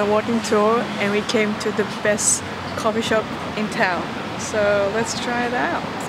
on a walking tour and we came to the best coffee shop in town. So let's try it out.